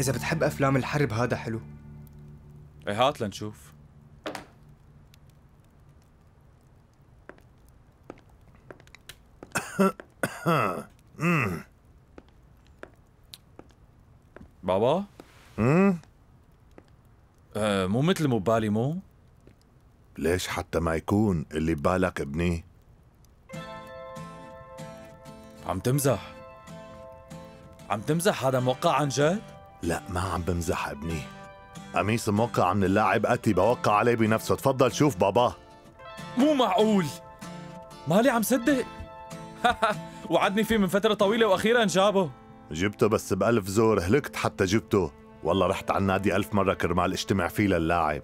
إذا بتحب أفلام الحرب هذا حلو. إيه هات لنشوف. بابا؟ مو مثل مو ببالي مو؟ ليش حتى ما يكون اللي ببالك ابني؟ عم تمزح. عم تمزح؟ هذا موقع عن جد؟ لا ما عم بمزح ابني. قميص موقع من اللاعب أتي بوقع عليه بنفسه. تفضل شوف بابا. مو معقول. مالي عم صدق. وعدني فيه من فترة طويلة وأخيراً جابه. جبته بس بألف زور، هلكت حتى جبته. والله رحت على النادي 1000 مرة كرمال اجتمع فيه للاعب.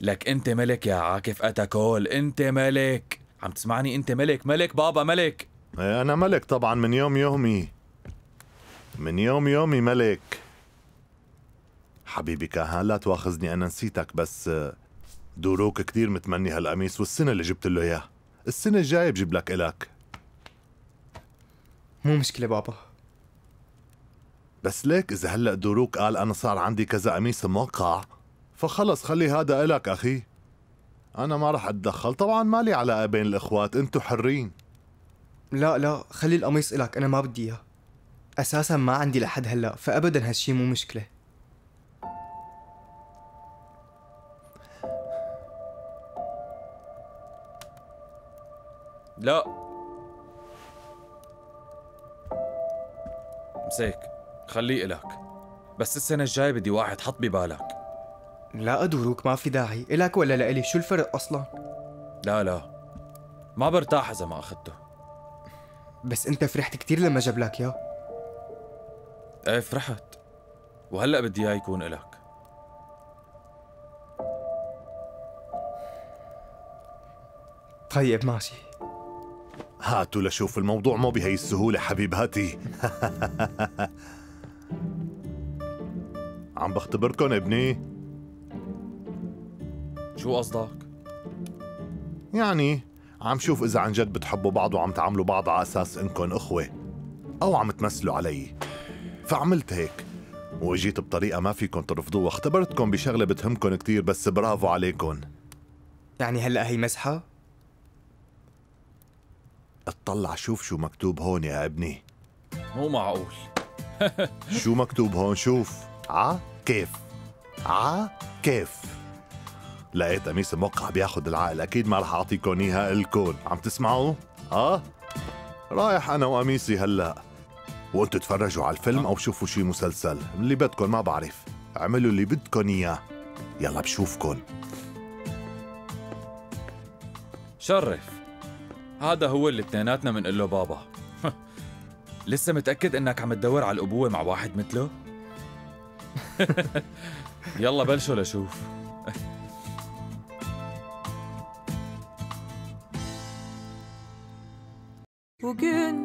لك أنت ملك يا عاكف أتاكول، أنت ملك. عم تسمعني؟ أنت ملك، ملك بابا، ملك. ايه أنا ملك طبعاً، من يوم يومي. من يوم يومي ملك. حبيبي كهان لا تواخذني، أنا نسيتك، بس دوروك كثير متمني هالقميص والسنة اللي جبت له إياه. السنة الجاية بجيب لك إلك. مو مشكلة بابا. بس ليك إذا هلأ دوروك قال أنا صار عندي كذا قميص موقع، فخلص خلي هذا إلك أخي. أنا ما رح أتدخل، طبعاً مالي علاقة بين الإخوات، أنتو حرين. لا لا خلي القميص إلك، أنا ما بدي إياه. أساساً ما عندي لحد هلأ، فأبداً هالشي مو مشكلة. لا مسيك خليه إلك، بس السنة الجاية بدي واحد، حط ببالك. لا أدوروك ما في داعي، إلك ولا لإلي شو الفرق أصلا؟ لا لا ما برتاح إذا ما أخذته. بس أنت فرحت كتير لما جاب لك إياه. إيه فرحت، وهلأ بدي إياه يكون إلك. طيب ماشي. هاتوا لشوف، الموضوع مو بهي السهولة حبيب هاتي. عم بختبركن ابني. شو قصدك؟ يعني عم شوف إذا عن جد بتحبوا بعض وعم تعاملوا بعض على أساس إنكن أخوة، أو عم تمثلوا علي. فعملت هيك وإجيت بطريقة ما فيكن ترفضوها، اختبرتكن بشغلة بتهمكن كتير، بس برافو عليكن. يعني هلأ هي مزحة؟ اطلع شوف شو مكتوب هون يا ابني. مو معقول. شو مكتوب هون؟ شوف، عاكف عاكف. لقيت قميص موقع بياخد العقل، اكيد ما رح اعطيكم اياها الكون. عم تسمعوا؟ رايح انا وقميصي هلا، وانتم تتفرجوا على الفيلم او شوفوا شي مسلسل اللي بدكم، ما بعرف، اعملوا اللي بدكم اياه. يلا بشوفكم. شرف. هذا هو اللي اثنيناتنا منقله بابا. لسه متأكد انك عم تدور على الأبوة مع واحد مثله؟ يلا بلشوا لشوف. Bugün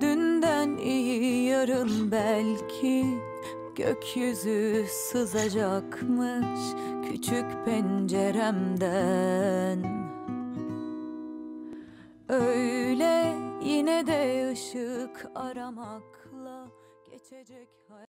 dünden iyi yarın belki gökyüzü sızacakmış küçük penceremden. Öyle yine de ışık aramakla geçecek hayat.